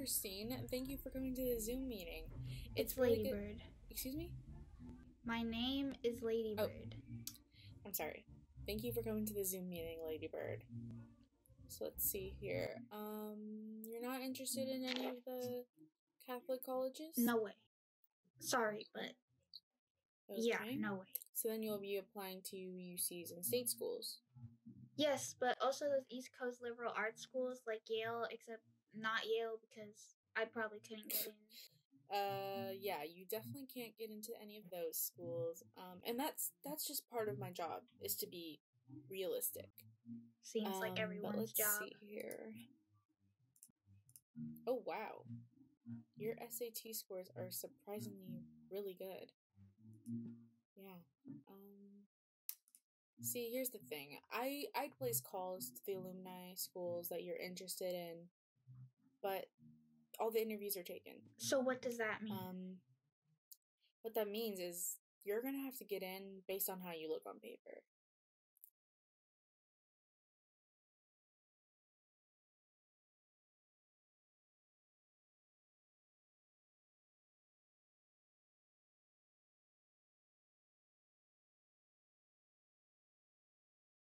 Christine. Thank you for coming to the Zoom meeting. It's really Lady Bird. Excuse me? My name is Lady Bird. Oh, I'm sorry. Thank you for coming to the Zoom meeting, Lady Bird. So let's see here. You're not interested in any of the Catholic colleges? No way. Sorry, but no way. So then you'll be applying to UCs and state schools. Yes, but also those East Coast liberal arts schools like Yale, except not Yale because I probably couldn't get in. Yeah, you definitely can't get into any of those schools. And that's just part of my job, is to be realistic. Seems like everyone's job. Let's see here. Oh, wow. Your SAT scores are surprisingly really good. Yeah. See, here's the thing. I place calls to the alumni schools that you're interested in, but all the interviews are taken. So what does that mean? What that means is you're going to have to get in based on how you look on paper.